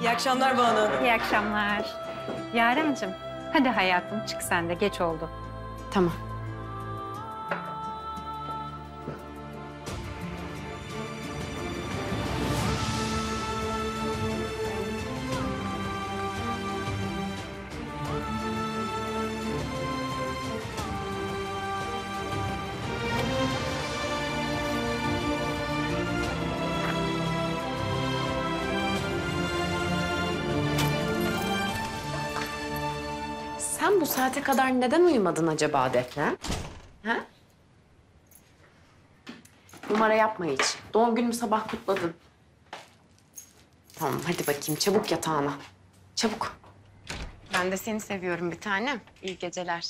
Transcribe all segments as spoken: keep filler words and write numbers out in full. İyi akşamlar Banu. İyi akşamlar. Yarencim, hadi hayatım çık sen de, geç oldu. Tamam. Sen bu saate kadar neden uyumadın acaba Defne? Ha? Numara yapma hiç. Doğum günümü sabah kutladım. Tamam hadi bakayım çabuk yatağına. Çabuk. Ben de seni seviyorum bir tanem. İyi geceler.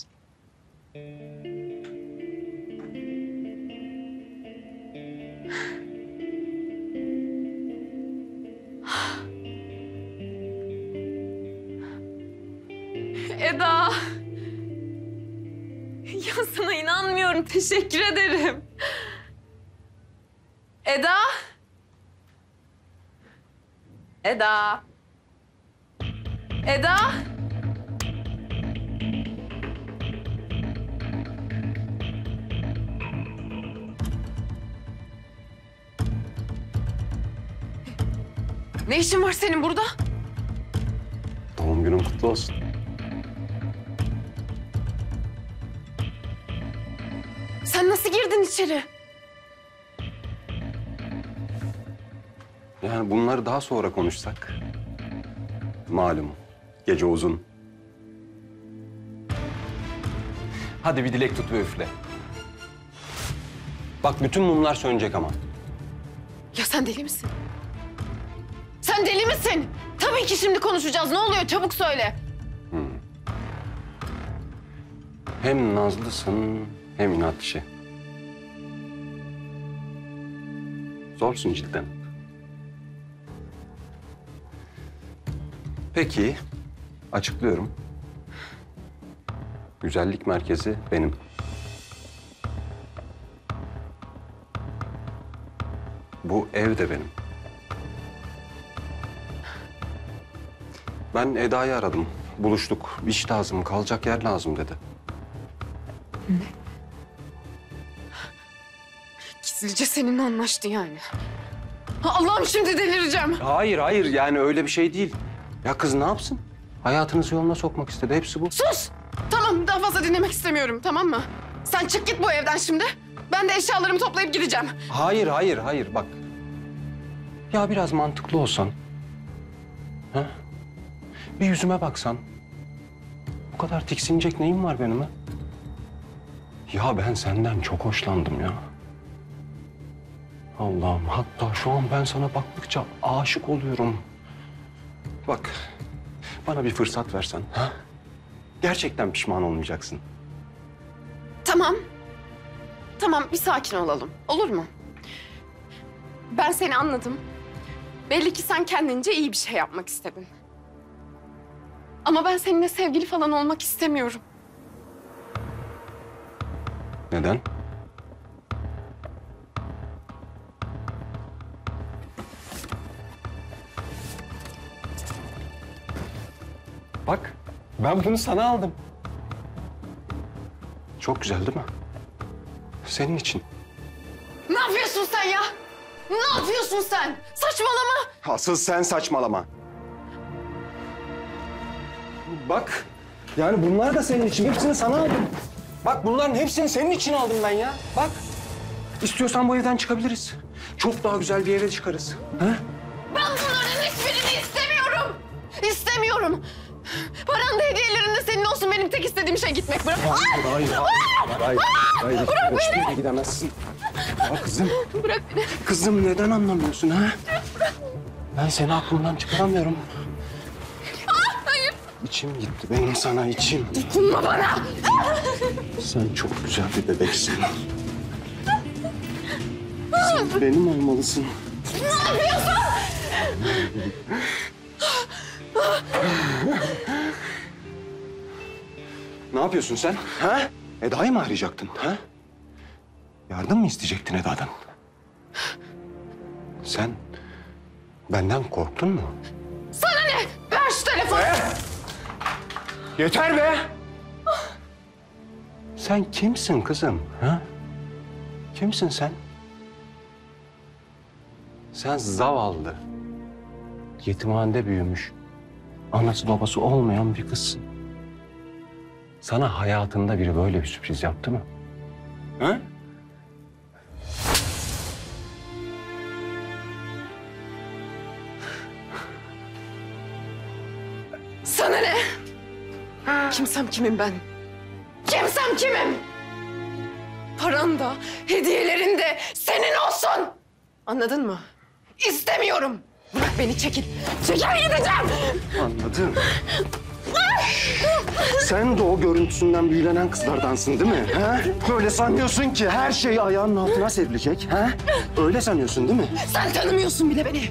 Eda. Ya sana inanmıyorum. Teşekkür ederim. Eda. Eda. Eda. Ne işin var senin burada? Doğum günün kutlu olsun. Sen nasıl girdin içeri? Yani bunları daha sonra konuşsak. Malum, gece uzun. Hadi bir dilek tut ve üfle. Bak bütün mumlar sönecek ama. Ya sen deli misin? Sen deli misin? Tabii ki şimdi konuşacağız. Ne oluyor? Çabuk söyle. Hmm. Hem nazlısın... Hem inat işi. Zorsun cidden. Peki, açıklıyorum. Güzellik merkezi benim. Bu ev de benim. Ben Eda'yı aradım, buluştuk. İş lazım, kalacak yer lazım dedi. Ne? Gizlice seninle anlaştı yani. Allah'ım şimdi delireceğim. Hayır, hayır. Yani öyle bir şey değil. Ya kız ne yapsın? Hayatınızı yoluna sokmak istedi. Hepsi bu. Sus! Tamam, daha fazla dinlemek istemiyorum. Tamam mı? Sen çık git bu evden şimdi. Ben de eşyalarımı toplayıp gideceğim. Hayır, hayır, hayır. Bak. Ya biraz mantıklı olsan. Ha? Bir yüzüme baksan. Bu kadar tiksinecek neyim var benim ha? Ya ben senden çok hoşlandım ya. Allah'ım hatta şu an ben sana baktıkça aşık oluyorum. Bak, bana bir fırsat versen. Ha? Gerçekten pişman olmayacaksın. Tamam. Tamam, bir sakin olalım. Olur mu? Ben seni anladım. Belli ki sen kendince iyi bir şey yapmak istedin. Ama ben seninle sevgili falan olmak istemiyorum. Neden? Bak, ben bunu sana aldım. Çok güzel değil mi? Senin için. Ne yapıyorsun sen ya? Ne yapıyorsun sen? Saçmalama! Asıl sen saçmalama. Bak, yani bunlar da senin için. Hepsini sana aldım. Bak, bunların hepsini senin için aldım ben ya. Bak, istiyorsan bu evden çıkabiliriz. Çok daha güzel bir eve çıkarız. Ha? Ben bunların hiçbirini istemiyorum. İstemiyorum. Paran da hediyelerin de senin olsun. Benim tek istediğim şey gitmek. Bırak. Hayır, hayır, hayır. Hayır, hayır, hayır. Bırak, bırak beni. Hiçbir gidemezsin. Ya kızım. Bırak beni. Kızım neden anlamıyorsun ha? Bırak. Ben seni aklımdan çıkaramıyorum. Aa, hayır. İçim gitti benim sana içim. Dokunma bana. Sen çok güzel bir bebeksin. Sen benim olmalısın. Ne yapıyorsun? Ne yapıyorsun sen? Ha? Eda'yı mı arayacaktın? Ha? Yardım mı isteyecektin Eda'dan? Sen benden korktun mu? Sana telefon. Ee? Yeter be. Ah. Sen kimsin kızım? Ha? Kimsin sen? Sen zavallı, yetimhanede büyümüş, anası babası olmayan bir kızsın. Sana hayatında biri böyle bir sürpriz yaptı mı? Ha? Sana ne? Kimsem kimim ben? Kimsem kimim? Paran da, hediyelerin de senin olsun. Anladın mı? İstemiyorum. Bırak beni, çekil. Çekil, gideceğim. Anladım. Sen de o görüntüsünden büyülenen kızlardansın değil mi? Ha? Böyle sanıyorsun ki her şey ayağının altına serilecek. Ha? Öyle sanıyorsun değil mi? Sen tanımıyorsun bile beni.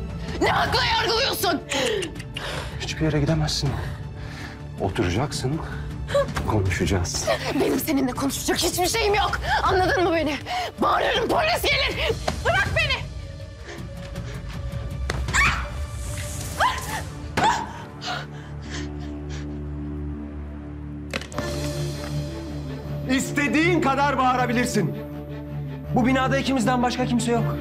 Ne hakla yargılıyorsun? Hiçbir yere gidemezsin. Oturacaksın, konuşacağız. Benim seninle konuşacak hiçbir şeyim yok. Anladın mı beni? Bağırırım, polis gelir. Bırak beni. İstediğin kadar bağırabilirsin. Bu binada ikimizden başka kimse yok.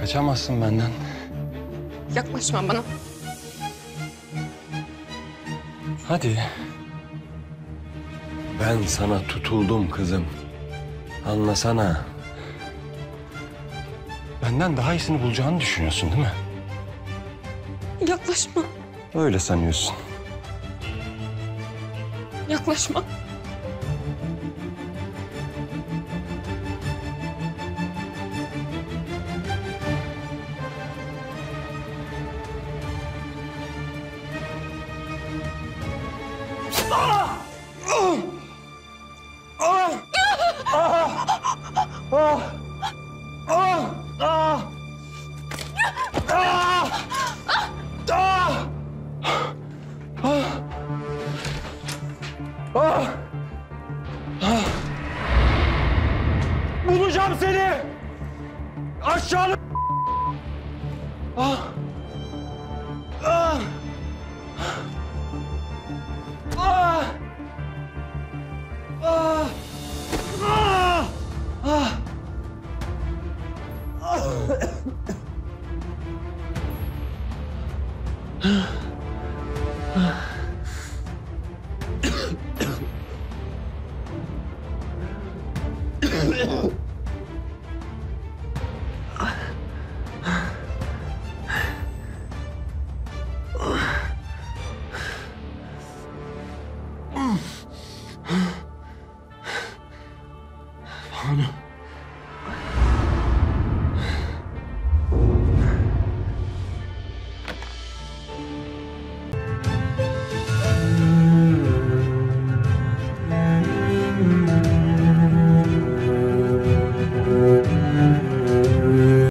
Kaçamazsın benden. Yaklaşma bana. Hadi. Ben sana tutuldum kızım. Anlasana. Benden daha iyisini bulacağını düşünüyorsun değil mi? Yaklaşma. Öyle sanıyorsun. Yaklaşma. Ah! Ah! Ah! Ah! Ah! Ah! Ah! Ah! Bulacağım seni! Aşağılık! Ah! Ah! Ah! Ah! Ah! Ah! Ah!